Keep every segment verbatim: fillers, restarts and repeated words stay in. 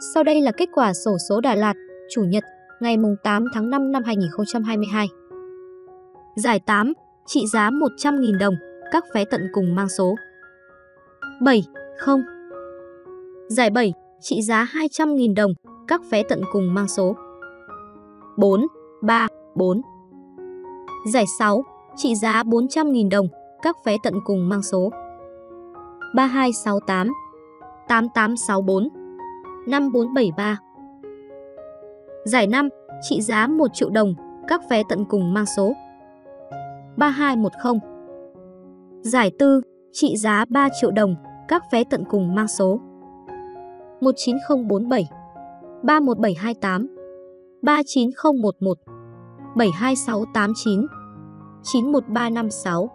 Sau đây là kết quả xổ số Đà Lạt, Chủ nhật, ngày tám tháng năm năm hai nghìn không trăm hai mươi hai. Giải tám, trị giá một trăm nghìn đồng, các vé tận cùng mang số bảy không. Giải bảy, trị giá hai trăm nghìn đồng, các vé tận cùng mang số bốn ba bốn. Giải sáu, trị giá bốn trăm nghìn đồng, các vé tận cùng mang số ba hai sáu tám tám tám sáu bốn năm bốn bảy ba. Giải năm, trị giá một triệu đồng, các vé tận cùng mang số ba hai một không. Giải tư, trị giá ba triệu đồng, các vé tận cùng mang số một chín không bốn bảy ba một bảy hai tám ba chín không một một bảy hai sáu tám chín chín một ba năm sáu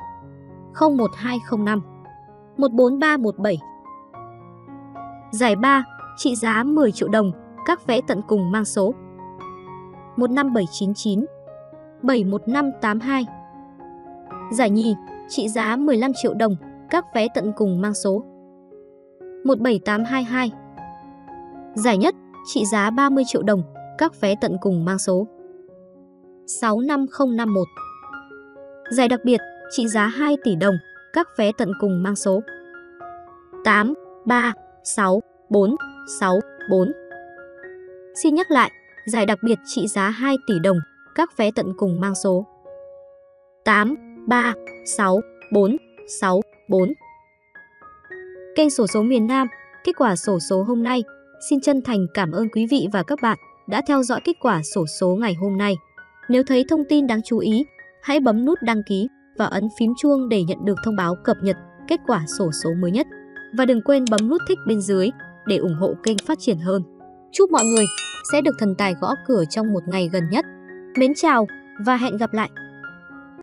không một hai không năm một bốn ba một bảy. Giải ba, trị giá mười triệu đồng, các vé tận cùng mang số một năm bảy chín chín bảy một năm tám hai. Giải nhì, trị giá mười lăm triệu đồng, các vé tận cùng mang số một bảy tám hai hai. Giải nhất, trị giá ba mươi triệu đồng, các vé tận cùng mang số sáu năm không năm một. Giải đặc biệt, trị giá hai tỷ đồng, các vé tận cùng mang số tám ba sáu bốn sáu bốn. Xin nhắc lại, giải đặc biệt trị giá hai tỷ đồng, các vé tận cùng mang số tám ba sáu bốn sáu bốn. Kênh xổ số miền Nam, kết quả xổ số hôm nay. Xin chân thành cảm ơn quý vị và các bạn đã theo dõi kết quả xổ số ngày hôm nay. Nếu thấy thông tin đáng chú ý, hãy bấm nút đăng ký và ấn phím chuông để nhận được thông báo cập nhật kết quả xổ số mới nhất. Và đừng quên bấm nút thích bên dưới để ủng hộ kênh phát triển hơn. Chúc mọi người sẽ được thần tài gõ cửa trong một ngày gần nhất. Mến chào và hẹn gặp lại!